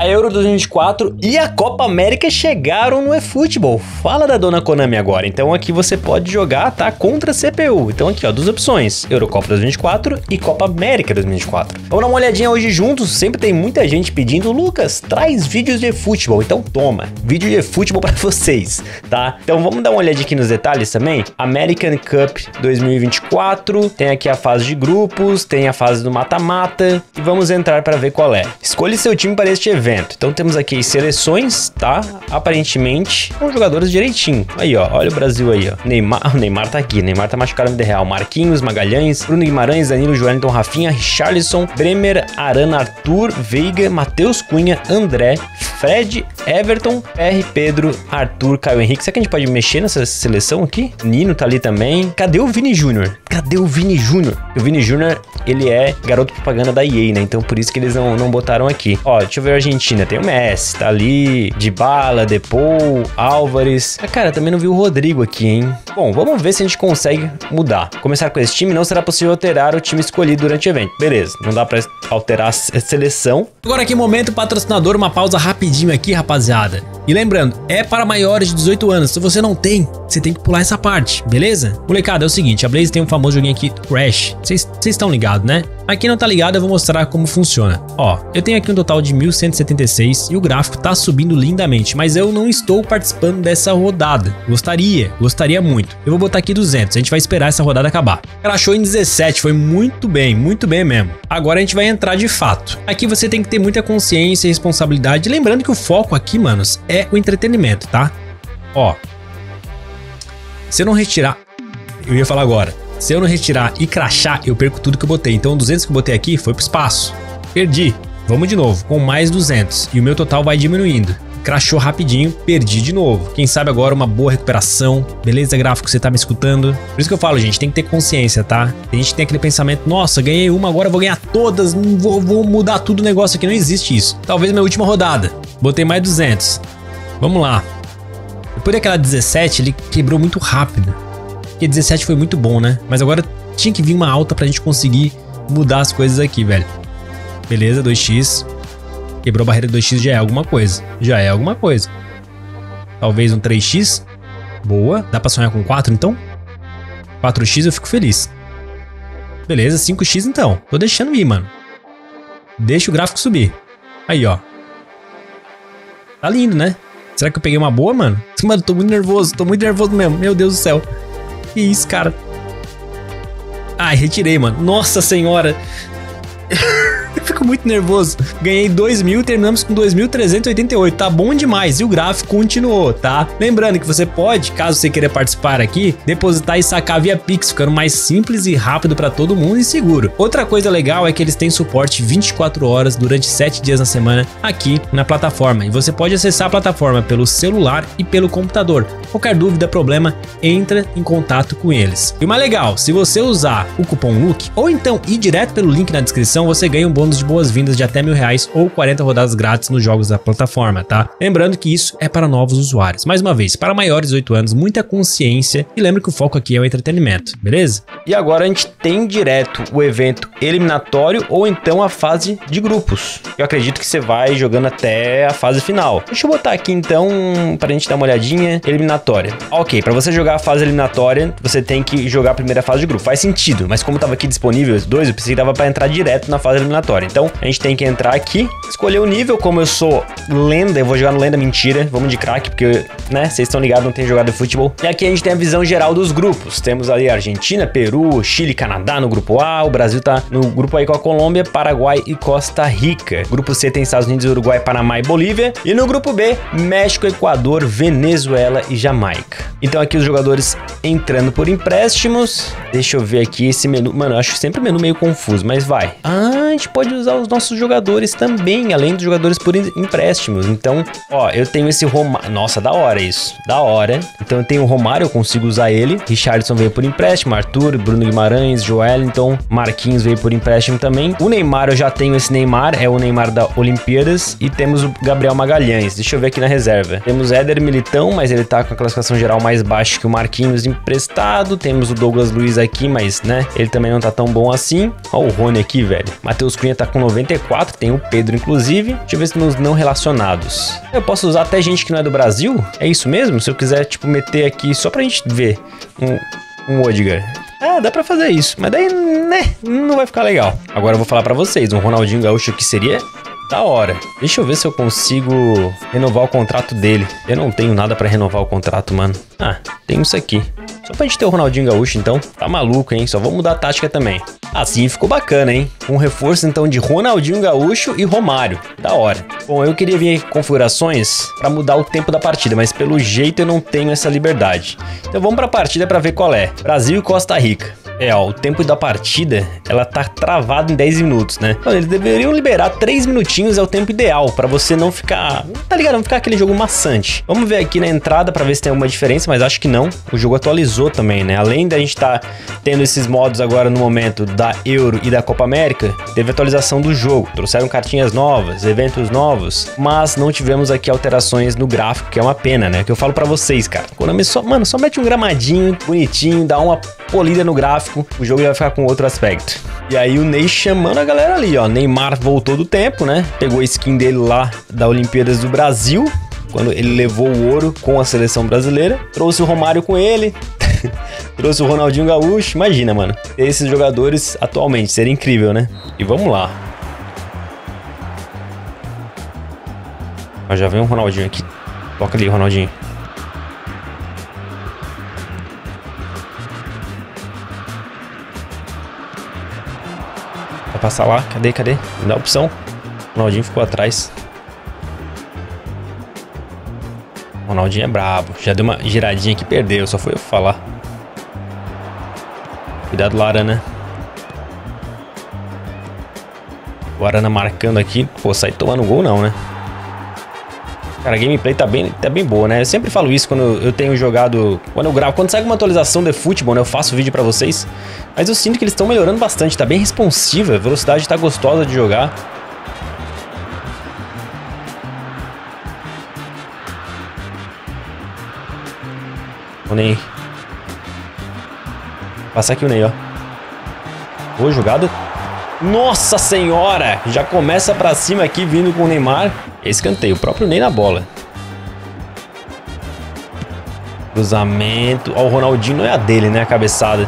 a Euro 2024 e a Copa América chegaram no eFootball. Fala da dona Konami agora. Então aqui você pode jogar, tá? Contra a CPU. Então aqui, ó, duas opções. Eurocopa 2024 e Copa América 2024. Vamos dar uma olhadinha hoje juntos. Sempre tem muita gente pedindo, Lucas, traz vídeos de eFootball. Então toma, vídeo de eFootball pra vocês, tá? Então vamos dar uma olhadinha aqui nos detalhes também. American Cup 2024. Tem aqui a fase de grupos, tem a fase do mata-mata. E vamos entrar pra ver qual é. Escolha seu time para este evento. Então temos aqui seleções, tá? Aparentemente, são jogadores direitinho. Aí, ó, olha o Brasil aí, ó. Neymar, o Neymar tá aqui, Neymar tá machucado na vida real. Marquinhos, Magalhães, Bruno Guimarães, Danilo, Joelinton, Rafinha, Richarlison, Bremer, Arana, Arthur, Veiga, Matheus Cunha, André, Fred, Everton, Pedro, Arthur, Caio Henrique. Será que a gente pode mexer nessa seleção aqui? Nino tá ali também. Cadê o Vini Júnior? Cadê o Vini Júnior? O Vini Júnior, ele é garoto propaganda da EA, né? Então por isso que eles não botaram aqui. Ó, deixa eu ver a Argentina. Tem o Messi, tá ali. Dybala, Depou, Álvares. Ah, cara, também não vi o Rodrigo aqui, hein? Bom, vamos ver se a gente consegue mudar. Começar com esse time, não será possível alterar o time escolhido durante o evento. Beleza, não dá pra alterar a seleção. Agora aqui, momento patrocinador, uma pausa rapidinho aqui, rapaziada. E lembrando, é para maiores de 18 anos. Se você não tem, você tem que pular essa parte, beleza? Molecada, é o seguinte, a Blaze tem um famoso joguinho aqui, Crash. Vocês estão ligados, né? Pra quem não tá ligado, eu vou mostrar como funciona. Ó, eu tenho aqui um total de 1176 e o gráfico tá subindo lindamente, mas eu não estou participando dessa rodada. Gostaria muito. Eu vou botar aqui 200, a gente vai esperar essa rodada acabar. Crashou em 17, foi muito bem mesmo. Agora a gente vai entrar de fato. Aqui você tem que ter muita consciência e responsabilidade, lembrando que o foco aqui, manos, é o entretenimento, tá? Ó, se eu não retirar, eu ia falar agora, se eu não retirar e crashar, eu perco tudo que eu botei. Então 200 que eu botei aqui foi pro espaço, perdi. Vamos de novo, com mais 200, e o meu total vai diminuindo. Crashou rapidinho, perdi de novo. Quem sabe agora uma boa recuperação. Beleza, gráfico, você tá me escutando? Por isso que eu falo, gente, tem que ter consciência, tá? Tem gente que tem aquele pensamento, nossa, ganhei uma, agora eu vou ganhar todas, vou mudar tudo o negócio aqui, não existe isso. Talvez minha última rodada, botei mais 200. Vamos lá. Depois daquela 17, ele quebrou muito rápido. Porque 17 foi muito bom, né? Mas agora tinha que vir uma alta pra gente conseguir mudar as coisas aqui, velho. Beleza, 2x. Quebrou a barreira de 2x, já é alguma coisa. Já é alguma coisa. Talvez um 3x. Boa. Dá pra sonhar com 4, então? 4x eu fico feliz. Beleza, 5x então. Tô deixando ir, mano. Deixa o gráfico subir. Aí, ó. Tá lindo, né? Será que eu peguei uma boa, mano? Mano, tô muito nervoso mesmo. Meu Deus do céu. Que isso, cara? Ai, retirei, mano. Nossa senhora. Eu fico muito nervoso. Ganhei 2.000, terminamos com 2.388. Tá bom demais. E o gráfico continuou, tá? Lembrando que você pode, caso você queira participar aqui, depositar e sacar via Pix, ficando mais simples e rápido pra todo mundo e seguro. Outra coisa legal é que eles têm suporte 24 horas durante 7 dias na semana aqui na plataforma. E você pode acessar a plataforma pelo celular e pelo computador. Qualquer dúvida, problema, entra em contato com eles. E o mais legal, se você usar o cupom LUK ou então ir direto pelo link na descrição, você ganha um bônus de boas-vindas de até R$1.000 ou 40 rodadas grátis nos jogos da plataforma, tá? Lembrando que isso é para novos usuários. Mais uma vez, para maiores de 18 anos, muita consciência e lembre que o foco aqui é o entretenimento, beleza? E agora a gente tem direto o evento eliminatório ou então a fase de grupos. Eu acredito que você vai jogando até a fase final. Deixa eu botar aqui então, para a gente dar uma olhadinha, eliminatória. Ok, para você jogar a fase eliminatória, você tem que jogar a primeira fase de grupo. Faz sentido, mas como tava aqui disponível os dois, eu pensei que dava para entrar direto na fase eliminatória. Então, a gente tem que entrar aqui, escolher o nível. Como eu sou lenda, eu vou jogar no lenda, mentira. Vamos de craque, porque, né, vocês estão ligados, não tem jogado de futebol. E aqui a gente tem a visão geral dos grupos. Temos ali Argentina, Peru, Chile, Canadá no grupo A. O Brasil tá no grupo aí com a Colômbia, Paraguai e Costa Rica. Grupo C tem Estados Unidos, Uruguai, Panamá e Bolívia. E no grupo B, México, Equador, Venezuela e Jamaica. Então, aqui os jogadores entrando por empréstimos. Deixa eu ver aqui esse menu. Mano, eu acho sempre o menu meio confuso, mas vai. Ah, a gente pode usar os nossos jogadores também, além dos jogadores por empréstimos. Então, ó, eu tenho esse Romário. Nossa, da hora isso. Da hora. Então, eu tenho o Romário, eu consigo usar ele. Richarlison veio por empréstimo. Arthur, Bruno Guimarães, Joelinton, Marquinhos veio por empréstimo também. O Neymar, eu já tenho esse Neymar. É o Neymar da Olimpíadas. E temos o Gabriel Magalhães. Deixa eu ver aqui na reserva. Temos Éder Militão, mas ele tá com a classificação geral mais baixa que o Marquinhos emprestado. Temos o Douglas Luiz aqui, mas, né, ele também não tá tão bom assim. Ó, o Rony aqui, velho. Matheus Cunha tá com 94, tem o Pedro inclusive. Deixa eu ver se nos não relacionados. Eu posso usar até gente que não é do Brasil? É isso mesmo? Se eu quiser, tipo, meter aqui só pra gente ver um Odegaard. Ah, dá pra fazer isso, mas daí, né, não vai ficar legal. Agora eu vou falar pra vocês, um Ronaldinho Gaúcho aqui seria da hora. Deixa eu ver se eu consigo renovar o contrato dele. Eu não tenho nada pra renovar o contrato, mano. Ah, tem isso aqui. Só pra gente ter o Ronaldinho Gaúcho, então. Tá maluco, hein? Só vou mudar a tática também. Assim ficou bacana, hein? Um reforço, então, de Ronaldinho Gaúcho e Romário. Da hora. Bom, eu queria vir aqui em configurações pra mudar o tempo da partida, mas pelo jeito eu não tenho essa liberdade. Então vamos pra partida pra ver qual é. Brasil e Costa Rica. É, ó, o tempo da partida, ela tá travada em 10 minutos, né? Então, eles deveriam liberar 3 minutinhos, é o tempo ideal, pra você não ficar, tá ligado? Não ficar aquele jogo maçante. Vamos ver aqui na entrada pra ver se tem alguma diferença, mas acho que não. O jogo atualizou também, né? Além da gente tá tendo esses modos agora no momento da Euro e da Copa América, teve atualização do jogo. Trouxeram cartinhas novas, eventos novos, mas não tivemos aqui alterações no gráfico, que é uma pena, né? Que eu falo pra vocês, cara. Konami só, mano, só mete um gramadinho bonitinho, dá uma polida no gráfico. O jogo vai ficar com outro aspecto. E aí o Ney chamando a galera ali, ó. Neymar voltou do tempo, né? Pegou a skin dele lá da Olimpíadas do Brasil, quando ele levou o ouro com a seleção brasileira. Trouxe o Romário com ele. Trouxe o Ronaldinho Gaúcho. Imagina, mano. Esses jogadores atualmente. Seria incrível, né? E vamos lá. Ó, já vem um Ronaldinho aqui. Toca ali, Ronaldinho. Passar lá, cadê, cadê? Me dá a opção. O Ronaldinho ficou atrás. O Ronaldinho é brabo. Já deu uma giradinha que perdeu, só foi eu falar. Cuidado do Arana. O Arana marcando aqui. Pô, sai tomando gol não, né? Cara, a gameplay tá bem boa, né? Eu sempre falo isso quando eu tenho jogado... Quando eu gravo, quando sai alguma atualização de eFootball, né? Eu faço vídeo pra vocês. Mas eu sinto que eles estão melhorando bastante. Tá bem responsiva. A velocidade tá gostosa de jogar. O Ney. Passar aqui o Ney, ó. Boa jogada. Nossa senhora! Já começa pra cima aqui, vindo com o Neymar. Escanteio, o próprio Ney na bola. Cruzamento. Ó, o Ronaldinho não é a dele, né? A cabeçada.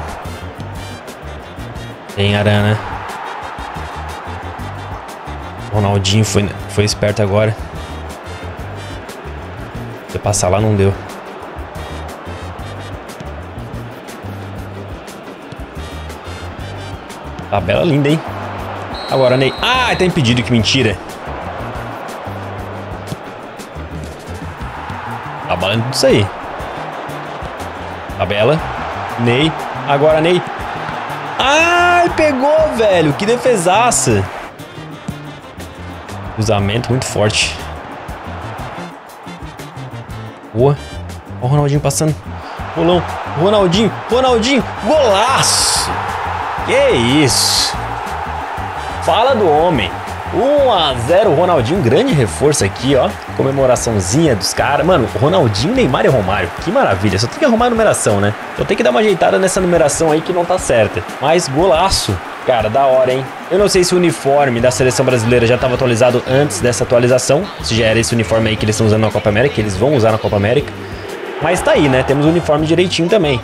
Tem Arana. O Ronaldinho foi esperto agora. Se eu passar lá, não deu. Tabela linda, hein? Agora, Ney. Ah, tá impedido, que mentira. Tá balando tudo isso aí. Tabela. Ney. Agora, Ney. Ai, pegou, velho. Que defesaça. Cruzamento muito forte. Boa. Ó o Ronaldinho passando. Bolão. Ronaldinho. Ronaldinho. Golaço. Que isso. Fala do homem. 1 a 0, Ronaldinho, grande reforço aqui, ó. Comemoraçãozinha dos caras. Mano, Ronaldinho, Neymar e Romário. Que maravilha, só tem que arrumar a numeração, né? Só tem que dar uma ajeitada nessa numeração aí que não tá certa. Mas golaço. Cara, da hora, hein? Eu não sei se o uniforme da seleção brasileira já estava atualizado antes dessa atualização. Se já era esse uniforme aí que eles estão usando na Copa América, que eles vão usar na Copa América. Mas tá aí, né? Temos o uniforme direitinho também.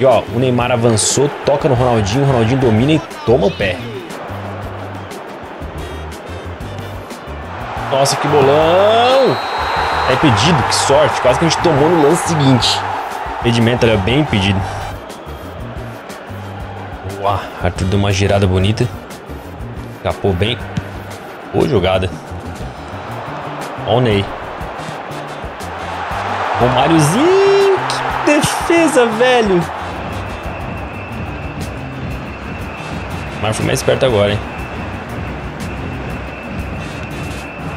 E ó, o Neymar avançou, toca no Ronaldinho. O Ronaldinho domina e toma o pé. Nossa, que bolão! Tá impedido, que sorte. Quase que a gente tomou no lance seguinte. Impedimento ali, ó, bem impedido. Uau, Arthur deu uma girada bonita. Escapou bem. Boa jogada. Ó o Ney. Romáriozinho, que defesa, velho. Mas foi mais esperto agora, hein.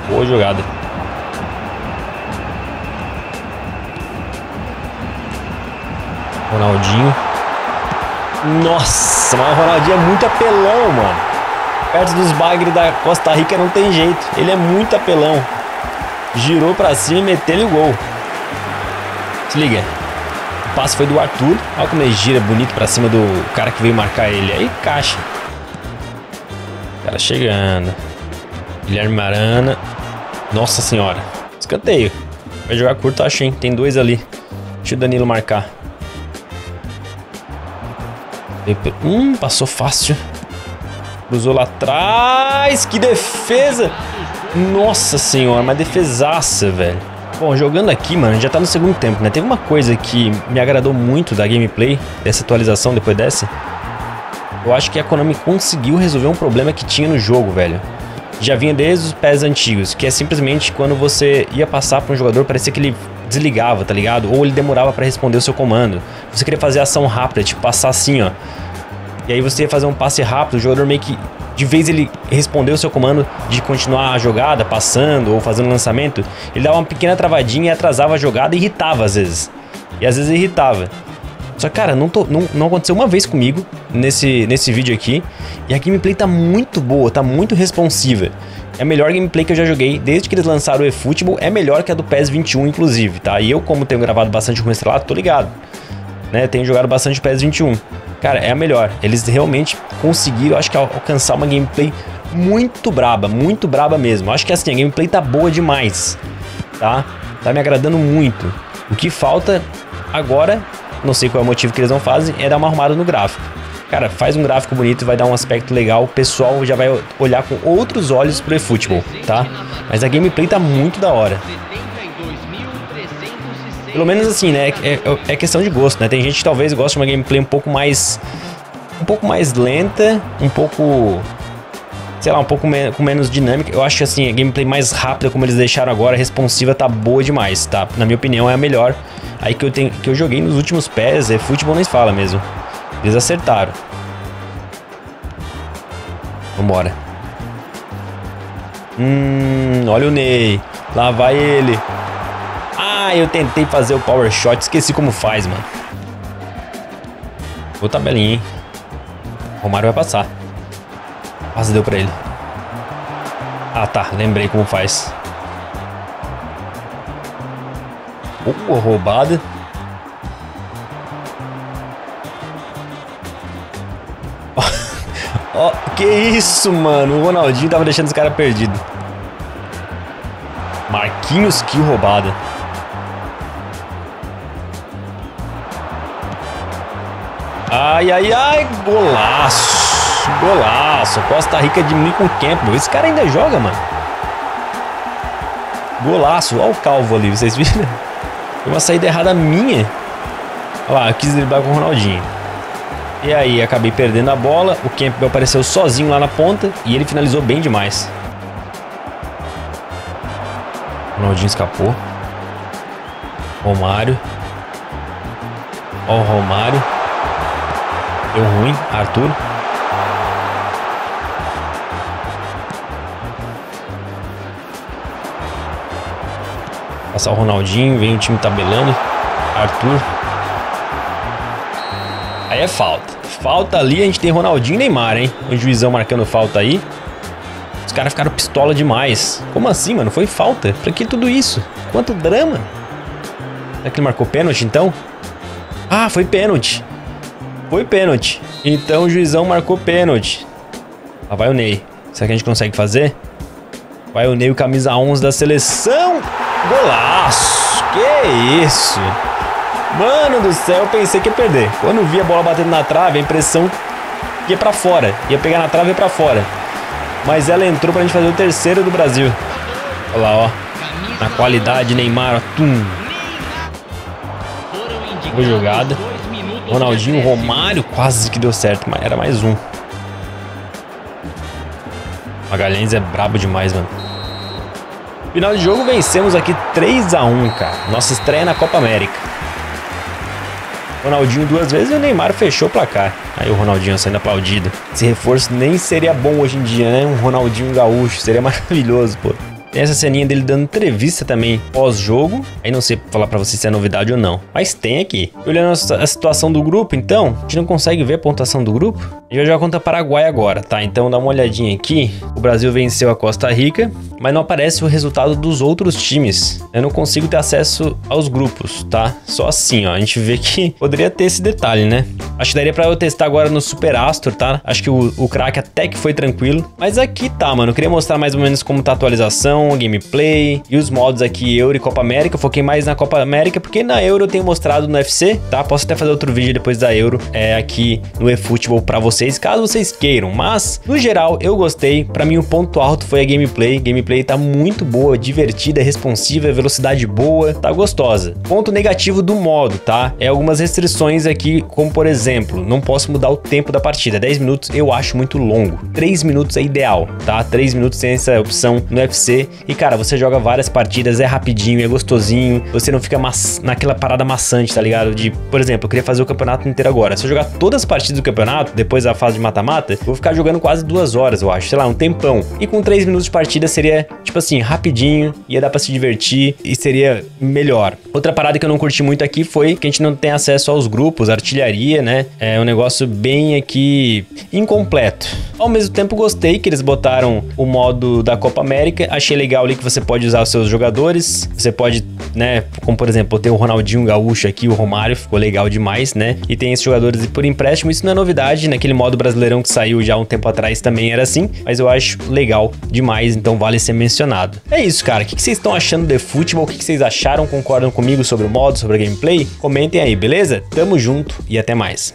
Boa jogada. Ronaldinho. Nossa, mas o Ronaldinho é muito apelão, mano. Perto dos bagres da Costa Rica não tem jeito. Ele é muito apelão. Girou pra cima e meteu-lhe o gol. Se liga. O passe foi do Arthur. Olha como ele gira bonito pra cima do cara que veio marcar ele. Aí, caixa. Cara chegando. Guilherme Arana. Nossa senhora. Escanteio. Vai jogar curto, acho, hein? Tem dois ali. Deixa o Danilo marcar. Passou fácil. Cruzou lá atrás. Que defesa. Nossa senhora, mas defesaça, velho. Bom, jogando aqui, mano, já tá no segundo tempo, né? Teve uma coisa que me agradou muito da gameplay, dessa atualização depois dessa. Eu acho que a Konami conseguiu resolver um problema que tinha no jogo, velho. Já vinha desde os PES antigos, que é simplesmente quando você ia passar para um jogador, parecia que ele desligava, tá ligado? Ou ele demorava para responder o seu comando. Você queria fazer ação rápida, tipo passar assim, ó. E aí você ia fazer um passe rápido, o jogador meio que, de vez ele respondeu o seu comando de continuar a jogada, passando ou fazendo lançamento, ele dava uma pequena travadinha e atrasava a jogada e irritava às vezes. E às vezes irritava. Só que, cara, não aconteceu uma vez comigo nesse vídeo aqui. E a gameplay tá muito boa, tá muito responsiva. É a melhor gameplay que eu já joguei desde que eles lançaram o eFootball. É melhor que a do PES 21, inclusive, tá? E eu, como tenho gravado bastante com o estrelado, tô ligado, né? Tenho jogado bastante PES 21. Cara, é a melhor. Eles realmente conseguiram, acho que, alcançar uma gameplay muito braba mesmo. Acho que, assim, a gameplay tá boa demais, tá? Tá me agradando muito. O que falta agora... Não sei qual é o motivo que eles não fazem, é dar uma arrumada no gráfico. Cara, faz um gráfico bonito, vai dar um aspecto legal, o pessoal já vai olhar com outros olhos pro eFootball, tá? Mas a gameplay tá muito da hora. Pelo menos assim, né? É questão de gosto, né? Tem gente que talvez goste de uma gameplay um pouco mais lenta, um pouco... sei lá, um pouco com menos dinâmica. Eu acho que assim, a gameplay mais rápida, como eles deixaram agora, responsiva, tá boa demais, tá? Na minha opinião, é a melhor aí que eu joguei nos últimos pés. É futebol, nem fala mesmo. Eles acertaram. Vambora. Olha o Ney. Lá vai ele. Ah, eu tentei fazer o power shot. Esqueci como faz, mano. Boa tabelinha, hein? O Romário vai passar. Quase deu pra ele. Ah, tá. Lembrei como faz. Boa roubada. Oh, que isso, mano. O Ronaldinho tava deixando os caras perdidos. Marquinhos, que roubada. Ai, ai, ai. Golaço. Golaço, Costa Rica diminui com o Campbell. Esse cara ainda joga, mano. Golaço, olha o calvo ali, vocês viram? Foi uma saída errada minha. Olha lá, eu quis driblar com o Ronaldinho. E aí, acabei perdendo a bola. O Campbell apareceu sozinho lá na ponta e ele finalizou bem demais. O Ronaldinho escapou. Romário. Ó o Romário. Deu ruim, Arthur. Passar o Ronaldinho, vem o time tabelando. Arthur. Aí é falta. Falta ali, a gente tem Ronaldinho e Neymar, hein? O juizão marcando falta aí. Os caras ficaram pistola demais. Como assim, mano? Foi falta? Pra que tudo isso? Quanto drama. Será que ele marcou pênalti, então? Ah, foi pênalti. Foi pênalti. Então o juizão marcou pênalti. Lá vai o Ney. Será que a gente consegue fazer? Vai o Ney, o camisa 11 da seleção. Golaço, que isso. Mano do céu, eu pensei que ia perder. Quando vi a bola batendo na trave, a impressão ia pra fora. Ia pegar na trave e ia pra fora. Mas ela entrou pra gente fazer o terceiro do Brasil. Olha lá, ó. Na qualidade, Neymar, ó. Tum. Boa jogada. Ronaldinho, Romário, quase que deu certo, mas era mais um. Magalhães é brabo demais, mano. Final de jogo, vencemos aqui 3 a 1, cara. Nossa estreia na Copa América. Ronaldinho duas vezes e o Neymar fechou o placar. Aí o Ronaldinho sendo aplaudido. Esse reforço nem seria bom hoje em dia, né? Um Ronaldinho Gaúcho, seria maravilhoso, pô. Tem essa ceninha dele dando entrevista também pós-jogo. Aí não sei falar pra vocês se é novidade ou não, mas tem aqui. Olhando a situação do grupo, então, a gente não consegue ver a pontuação do grupo. A gente vai jogar contra a Paraguai agora, tá? Então dá uma olhadinha aqui. O Brasil venceu a Costa Rica, mas não aparece o resultado dos outros times. Eu não consigo ter acesso aos grupos, tá? Só assim, ó. A gente vê que poderia ter esse detalhe, né? Acho que daria pra eu testar agora no Super Astro, tá? Acho que o craque até que foi tranquilo. Mas aqui tá, mano. Eu queria mostrar mais ou menos como tá a atualização, o gameplay e os modos aqui, Euro e Copa América. Eu foquei mais na Copa América, porque na Euro eu tenho mostrado no FC, tá? Posso até fazer outro vídeo depois da Euro, aqui no eFootball pra vocês, caso vocês queiram. Mas, no geral, eu gostei. Pra mim, o ponto alto foi a gameplay. A gameplay tá muito boa, divertida, responsiva, velocidade boa, tá gostosa. Ponto negativo do modo, tá? É algumas restrições aqui, como por exemplo, não posso mudar o tempo da partida. 10 minutos eu acho muito longo. 3 minutos é ideal, tá? 3 minutos tem essa opção no FC. E, cara, você joga várias partidas, é rapidinho, é gostosinho. Você não fica naquela parada maçante, tá ligado? De, por exemplo, eu queria fazer o campeonato inteiro agora. Se eu jogar todas as partidas do campeonato, depois da fase de mata-mata, eu vou ficar jogando quase 2 horas, eu acho. Sei lá, um tempão. E com 3 minutos de partida seria, tipo assim, rapidinho. Ia dar pra se divertir e seria melhor. Outra parada que eu não curti muito aqui foi que a gente não tem acesso aos grupos, artilharia, né? É um negócio bem aqui incompleto. Ao mesmo tempo, gostei que eles botaram o modo da Copa América. Achei legal ali que você pode usar os seus jogadores. Você pode, né? Como por exemplo, ter o Ronaldinho Gaúcho aqui, o Romário. Ficou legal demais, né? E tem esses jogadores por empréstimo. Isso não é novidade. Naquele modo brasileirão que saiu já há um tempo atrás também era assim. Mas eu acho legal demais. Então vale ser mencionado. É isso, cara. O que vocês estão achando do eFootball? O que vocês acharam? Concordam comigo sobre o modo, sobre a gameplay? Comentem aí, beleza? Tamo junto e até mais.